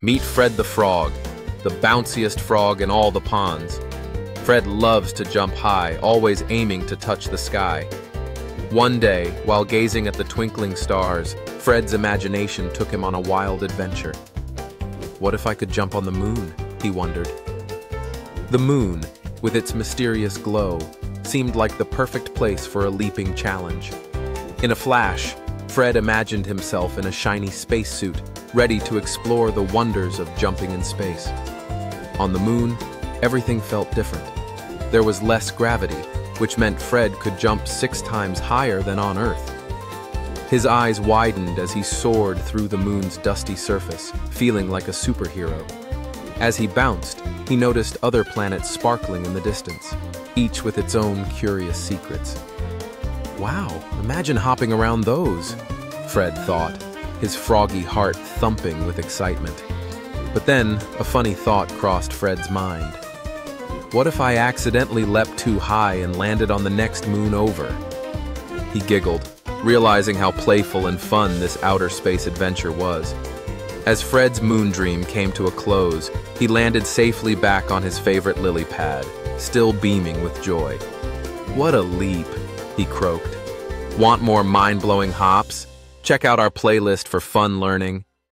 Meet Fred the Frog, the bounciest frog in all the ponds. Fred loves to jump high, always aiming to touch the sky. One day, while gazing at the twinkling stars, Fred's imagination took him on a wild adventure. What if I could jump on the moon? He wondered. The moon, with its mysterious glow, seemed like the perfect place for a leaping challenge. In a flash, Fred imagined himself in a shiny spacesuit, ready to explore the wonders of jumping in space. On the moon, everything felt different. There was less gravity, which meant Fred could jump 6 times higher than on Earth. His eyes widened as he soared through the moon's dusty surface, feeling like a superhero. As he bounced, he noticed other planets sparkling in the distance, each with its own curious secrets. Wow, imagine hopping around those, Fred thought, his froggy heart thumping with excitement. But then, a funny thought crossed Fred's mind. What if I accidentally leapt too high and landed on the next moon over? He giggled, realizing how playful and fun this outer space adventure was. As Fred's moon dream came to a close, he landed safely back on his favorite lily pad, still beaming with joy. What a leap, he croaked. Want more mind-blowing hops? Check out our playlist for fun learning.